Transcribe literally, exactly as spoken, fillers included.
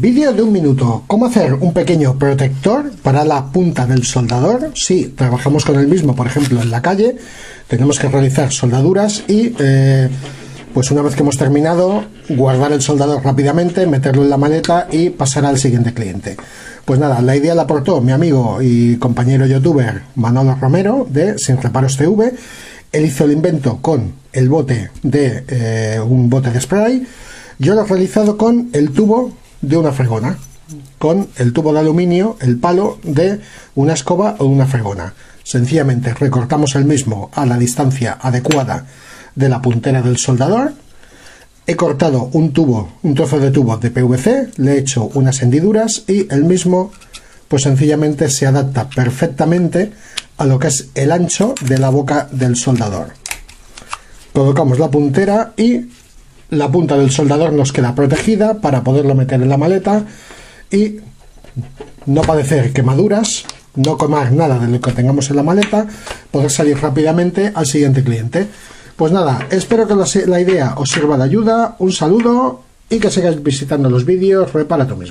Vídeo de un minuto. ¿Cómo hacer un pequeño protector para la punta del soldador? Si trabajamos con el mismo, por ejemplo, en la calle, tenemos que realizar soldaduras y, eh, pues una vez que hemos terminado, guardar el soldador rápidamente, meterlo en la maleta y pasar al siguiente cliente. Pues nada, la idea la aportó mi amigo y compañero youtuber Manolo Romero de Sin Reparos T V. Él hizo el invento con el bote de eh, un bote de spray. Yo lo he realizado con el tubo de una fregona, con el tubo de aluminio, el palo de una escoba o una fregona. Sencillamente recortamos el mismo a la distancia adecuada de la puntera del soldador. He cortado un tubo, un trozo de tubo de P V C, le he hecho unas hendiduras y el mismo pues sencillamente se adapta perfectamente a lo que es el ancho de la boca del soldador. Colocamos la puntera y la punta del soldador nos queda protegida para poderlo meter en la maleta y no padecer quemaduras, no comer nada de lo que tengamos en la maleta, poder salir rápidamente al siguiente cliente. Pues nada, espero que la idea os sirva de ayuda, un saludo y que sigáis visitando los vídeos Repara Tú Mismo.